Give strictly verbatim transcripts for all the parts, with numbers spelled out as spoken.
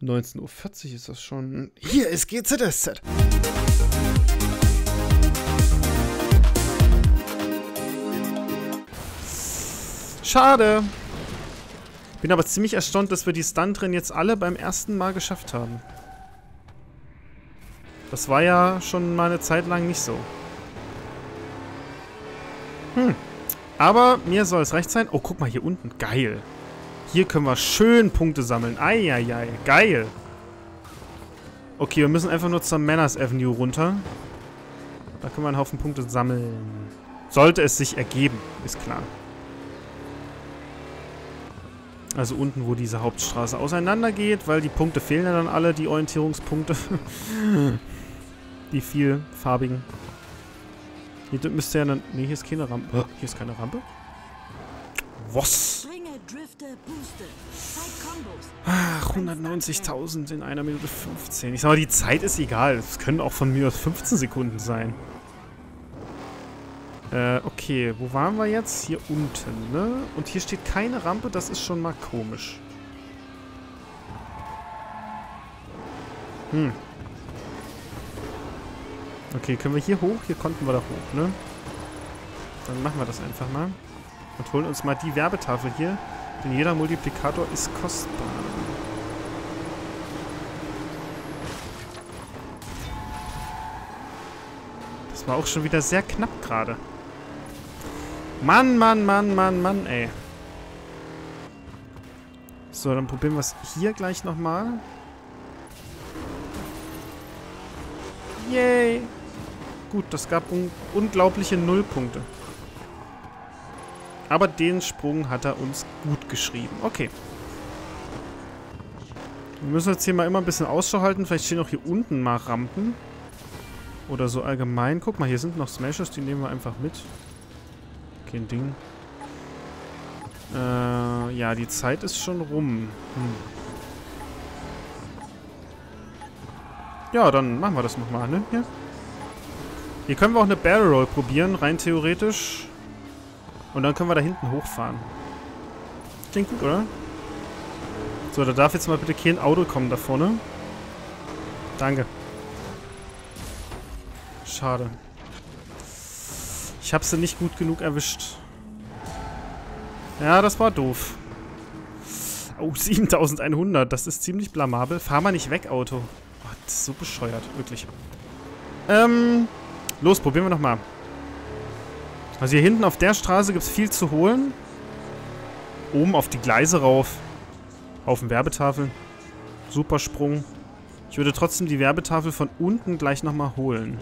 neunzehn Uhr vierzig ist das schon. Hier ist G Z S Z. Schade. Bin aber ziemlich erstaunt, dass wir die Stuntrennen jetzt alle beim ersten Mal geschafft haben. Das war ja schon mal eine Zeit lang nicht so. Hm. Aber mir soll es recht sein. Oh, guck mal hier unten. Geil. Hier können wir schön Punkte sammeln. Eieiei. Geil. Okay, wir müssen einfach nur zur Manners Avenue runter. Da können wir einen Haufen Punkte sammeln. Sollte es sich ergeben, ist klar. Also unten, wo diese Hauptstraße auseinander geht, weil die Punkte fehlen ja dann alle, die Orientierungspunkte. Die vielfarbigen. Hier müsste ja dann... Ne, hier ist keine Rampe. Oh, hier ist keine Rampe. Was? Ach, hundertneunzigtausend in einer Minute fünfzehn. Ich sag mal, die Zeit ist egal. Es können auch von mir aus fünfzehn Sekunden sein. Äh, okay. Wo waren wir jetzt? Hier unten, ne? Und hier steht keine Rampe. Das ist schon mal komisch. Hm. Okay, können wir hier hoch? Hier konnten wir da hoch, ne? Dann machen wir das einfach mal. Und holen uns mal die Werbetafel hier. Denn jeder Multiplikator ist kostbar. Das war auch schon wieder sehr knapp gerade. Mann, Mann, Mann, Mann, Mann, ey. So, dann probieren wir es hier gleich nochmal. Yay! Gut, das gab un unglaubliche Nullpunkte. Aber den Sprung hat er uns gut geschrieben. Okay. Wir müssen jetzt hier mal immer ein bisschen Ausschau halten. Vielleicht stehen auch hier unten mal Rampen. Oder so allgemein. Guck mal, hier sind noch Smashers, die nehmen wir einfach mit. Kein Ding. Äh, ja, die Zeit ist schon rum. Hm. Ja, dann machen wir das nochmal, ne? Hier. Hier können wir auch eine Barrel Roll probieren, rein theoretisch. Und dann können wir da hinten hochfahren. Klingt gut, oder? So, da darf jetzt mal bitte kein Auto kommen da vorne. Danke. Schade. Ich habe sie nicht gut genug erwischt. Ja, das war doof. Oh, siebentausendeinhundert. Das ist ziemlich blamabel. Fahr mal nicht weg, Auto. Das ist so bescheuert, wirklich. Ähm, los, probieren wir nochmal. Also hier hinten auf der Straße gibt es viel zu holen. Oben auf die Gleise rauf. Haufen Werbetafeln. Super Sprung. Ich würde trotzdem die Werbetafel von unten gleich nochmal holen.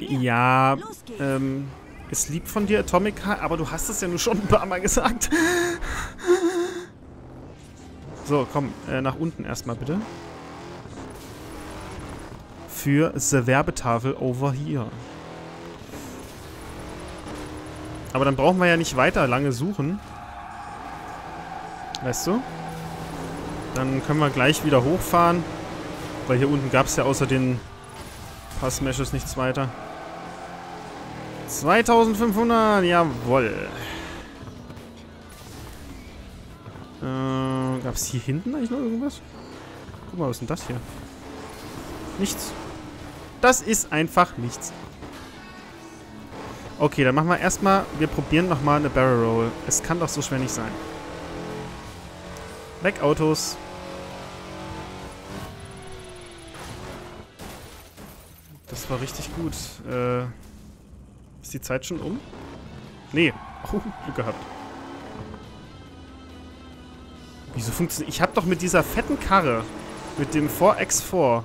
Ja, ähm, ist lieb von dir, Atomica, aber du hast es ja nur schon ein paar Mal gesagt. So, komm, äh, nach unten erstmal bitte. Für die Werbetafel over here. Aber dann brauchen wir ja nicht weiter lange suchen. Weißt du? Dann können wir gleich wieder hochfahren. Weil hier unten gab es ja außer den paar Smashes nichts weiter. zweitausendfünfhundert, jawohl. Gab es hier hinten eigentlich noch irgendwas? Guck mal, was ist denn das hier? Nichts. Das ist einfach nichts. Okay, dann machen wir erstmal, wir probieren nochmal eine Barrel Roll. Es kann doch so schwer nicht sein. Weg, Autos. Das war richtig gut. Äh, ist die Zeit schon um? Nee. Oh, Glück gehabt. Wieso funktioniert... Ich habe doch mit dieser fetten Karre, mit dem vier mal vier,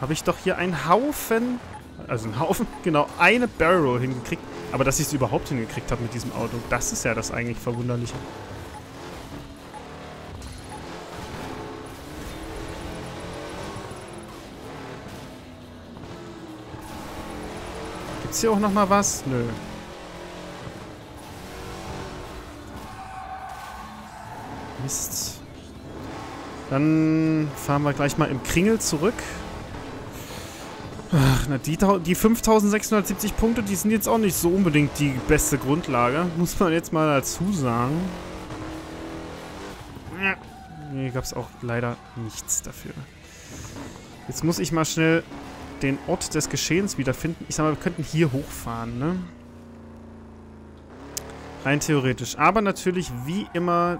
habe ich doch hier einen Haufen, also einen Haufen, genau, eine Barrel Roll hingekriegt. Aber dass ich es überhaupt hingekriegt habe mit diesem Auto, das ist ja das eigentlich Verwunderliche. Gibt's hier auch nochmal was? Nö. Mist. Dann fahren wir gleich mal im Kringel zurück. Ach, na, die, die fünftausendsechshundertsiebzig Punkte, die sind jetzt auch nicht so unbedingt die beste Grundlage. Muss man jetzt mal dazu sagen. Hier gab es auch leider nichts dafür. Jetzt muss ich mal schnell den Ort des Geschehens wiederfinden. Ich sag mal, wir könnten hier hochfahren, ne? Rein theoretisch. Aber natürlich, wie immer,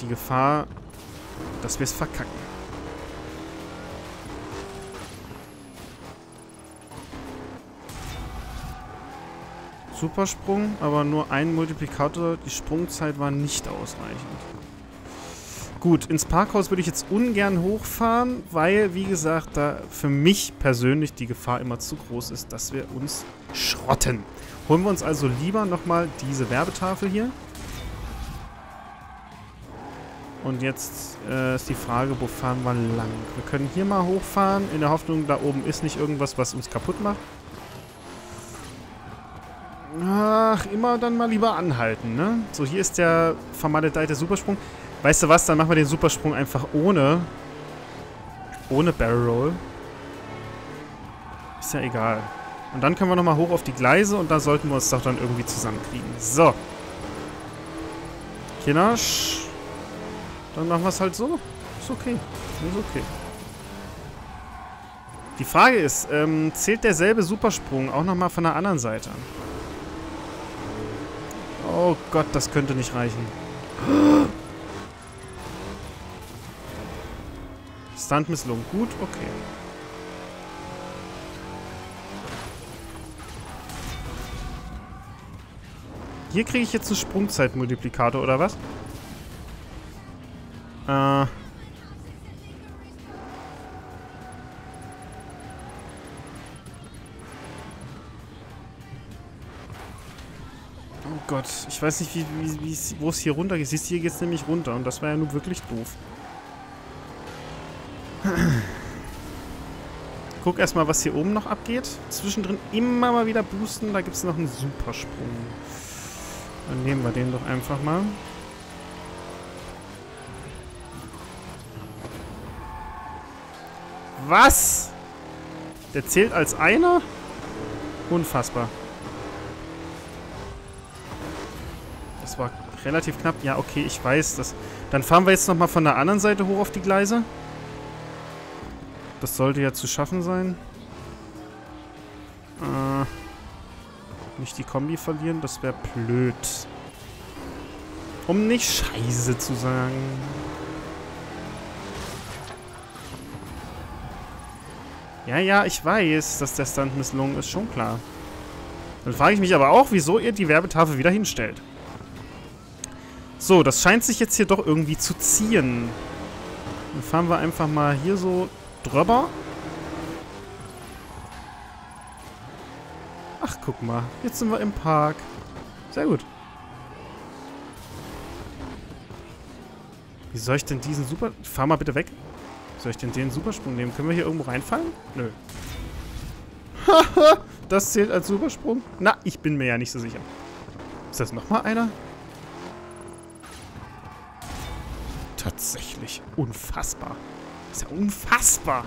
die Gefahr, dass wir es verkacken. Supersprung, aber nur ein Multiplikator. Die Sprungzeit war nicht ausreichend. Gut, ins Parkhaus würde ich jetzt ungern hochfahren, weil, wie gesagt, da für mich persönlich die Gefahr immer zu groß ist, dass wir uns schrotten. Holen wir uns also lieber nochmal diese Werbetafel hier. Und jetzt äh, ist die Frage, wo fahren wir lang? Wir können hier mal hochfahren, in der Hoffnung, da oben ist nicht irgendwas, was uns kaputt macht. Ach, immer dann mal lieber anhalten, ne? So, hier ist der vermaledeite Supersprung. Weißt du was, dann machen wir den Supersprung einfach ohne... Ohne Barrel Roll. Ist ja egal. Und dann können wir nochmal hoch auf die Gleise und da sollten wir uns doch dann irgendwie zusammenkriegen. So. Kinasch. Dann machen wir es halt so. Ist okay. Ist okay. Die Frage ist, ähm, zählt derselbe Supersprung auch nochmal von der anderen Seite? Oh Gott, das könnte nicht reichen. Stunt misslungen. Gut, okay. Hier kriege ich jetzt einen Sprungzeitmultiplikator, oder was? Äh. Gott, ich weiß nicht, wie, wie, wo es hier runter geht. Siehst du, hier geht es nämlich runter. Und das war ja nun wirklich doof. Guck erstmal, was hier oben noch abgeht. Zwischendrin immer mal wieder boosten. Da gibt es noch einen Supersprung. Dann nehmen wir den doch einfach mal. Was? Der zählt als einer? Unfassbar. Das war relativ knapp. Ja, okay, ich weiß das. Dann fahren wir jetzt nochmal von der anderen Seite hoch auf die Gleise. Das sollte ja zu schaffen sein. Äh, nicht die Kombi verlieren, das wäre blöd. Um nicht Scheiße zu sagen. Ja, ja, ich weiß, dass der Stunt misslungen ist, schon klar. Dann frage ich mich aber auch, wieso ihr die Werbetafel wieder hinstellt. So, das scheint sich jetzt hier doch irgendwie zu ziehen. Dann fahren wir einfach mal hier so drüber. Ach, guck mal. Jetzt sind wir im Park. Sehr gut. Wie soll ich denn diesen Super... Fahr mal bitte weg. Wie soll ich denn den Supersprung nehmen? Können wir hier irgendwo reinfallen? Nö. Haha, das zählt als Supersprung? Na, ich bin mir ja nicht so sicher. Ist das nochmal einer? Tatsächlich. Unfassbar. Ist ja unfassbar.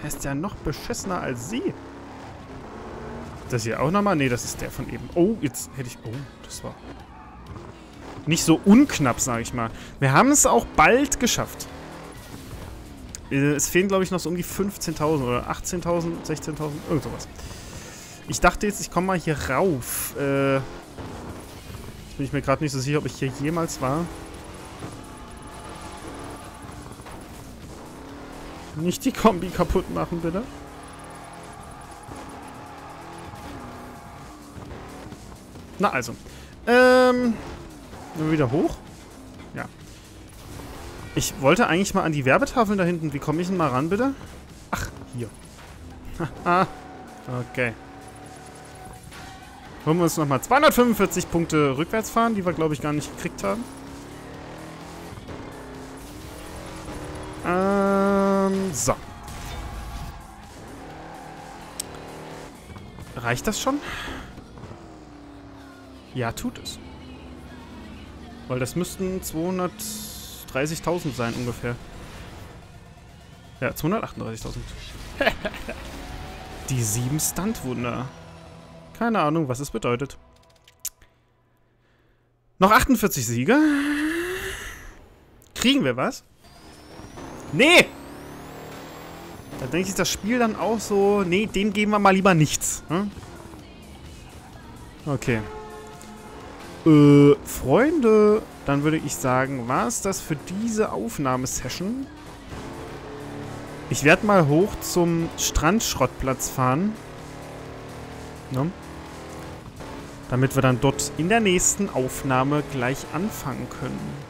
Er ist ja noch beschissener als sie. Das hier auch nochmal? Nee, das ist der von eben. Oh, jetzt hätte ich... Oh, das war... Nicht so unknapp, sage ich mal. Wir haben es auch bald geschafft. Es fehlen, glaube ich, noch so um die fünfzehntausend oder achtzehntausend, sechzehntausend, irgend sowas. Ich dachte jetzt, ich komme mal hier rauf. Äh, jetzt bin ich mir gerade nicht so sicher, ob ich hier jemals war. Nicht die Kombi kaputt machen, bitte. Na also. Ähm. Wieder hoch. Ja. Ich wollte eigentlich mal an die Werbetafeln da hinten. Wie komme ich denn mal ran, bitte? Ach, hier. Haha. Okay. Holen wir uns nochmal zweihundertfünfundvierzig Punkte rückwärts fahren, die wir, glaube ich, gar nicht gekriegt haben. Ähm. So. Reicht das schon? Ja, tut es. Weil das müssten zweihundertdreißigtausend sein ungefähr. Ja, zweihundertachtunddreißigtausend. Die sieben Stuntwunder. Keine Ahnung, was es bedeutet. Noch achtundvierzig Siege. Kriegen wir was? Nee! Da denke ich, ist das Spiel dann auch so... Nee, dem geben wir mal lieber nichts. Hm? Okay. Äh, Freunde, dann würde ich sagen, war es das für diese Aufnahmesession. Ich werde mal hoch zum Strandschrottplatz fahren. Ne? Damit wir dann dort in der nächsten Aufnahme gleich anfangen können.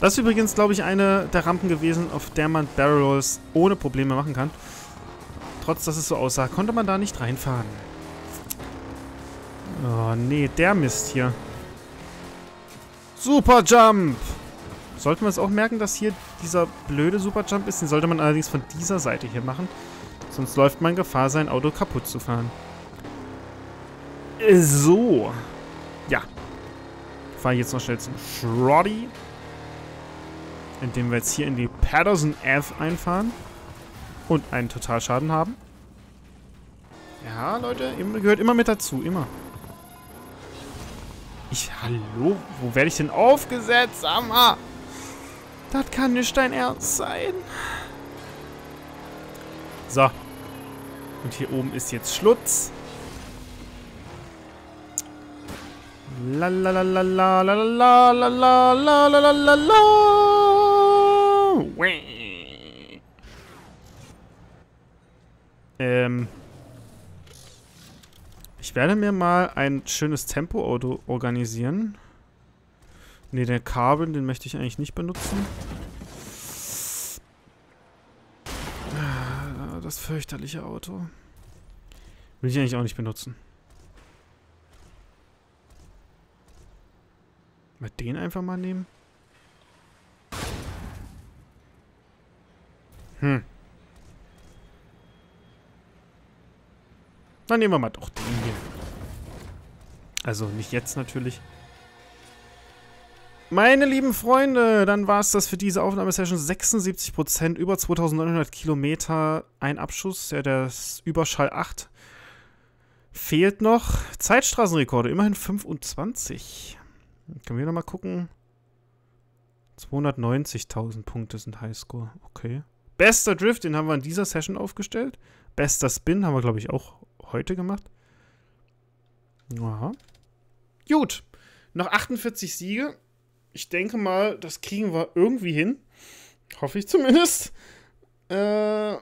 Das ist übrigens, glaube ich, eine der Rampen gewesen, auf der man Barrel Rolls ohne Probleme machen kann. Trotz, dass es so aussah, konnte man da nicht reinfahren. Oh, nee, der Mist hier. Super Jump! Sollten wir uns auch merken, dass hier dieser blöde Super Jump ist. Den sollte man allerdings von dieser Seite hier machen. Sonst läuft man Gefahr, sein Auto kaputt zu fahren. So. Ja. Fahre ich jetzt noch schnell zum Schroddy. Indem wir jetzt hier in die Patterson Ave einfahren. Und einen Totalschaden haben. Ja, Leute, gehört immer mit dazu. Immer. Ich, hallo? Wo werde ich denn aufgesetzt? Amma! Das kann nicht dein Ernst sein. So. Und hier oben ist jetzt Schlutz. La la la la la la la la la la la la la la. Ähm. Ich werde mir mal ein schönes Tempo-Auto organisieren. Ne, der Carbon, den möchte ich eigentlich nicht benutzen. Das fürchterliche Auto. Will ich eigentlich auch nicht benutzen. Mal den einfach mal nehmen. Hm. Dann nehmen wir mal doch den hier. Also nicht jetzt natürlich. Meine lieben Freunde, dann war es das für diese Aufnahmesession. sechsundsiebzig Prozent, über zweitausendneunhundert Kilometer, ein Abschuss, ja, der Überschall acht. Fehlt noch Zeitstraßenrekorde, immerhin fünfundzwanzig. Dann können wir nochmal gucken. zweihundertneunzigtausend Punkte sind Highscore, okay. Bester Drift, den haben wir in dieser Session aufgestellt. Bester Spin haben wir, glaube ich, auch heute gemacht. Aha. Gut, noch achtundvierzig Siege. Ich denke mal, das kriegen wir irgendwie hin. Hoffe ich zumindest. Äh,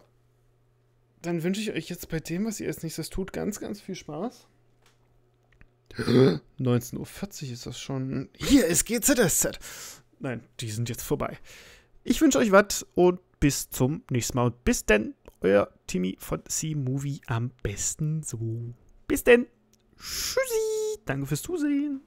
dann wünsche ich euch jetzt bei dem, was ihr als nächstes tut, ganz, ganz viel Spaß. neunzehn Uhr vierzig ist das schon. Hier ist G Z S Z. Nein, die sind jetzt vorbei. Ich wünsche euch was und bis zum nächsten Mal. Und bis denn, euer Timmy von C-Movie am besten so. Bis denn. Tschüssi. Danke fürs Zusehen.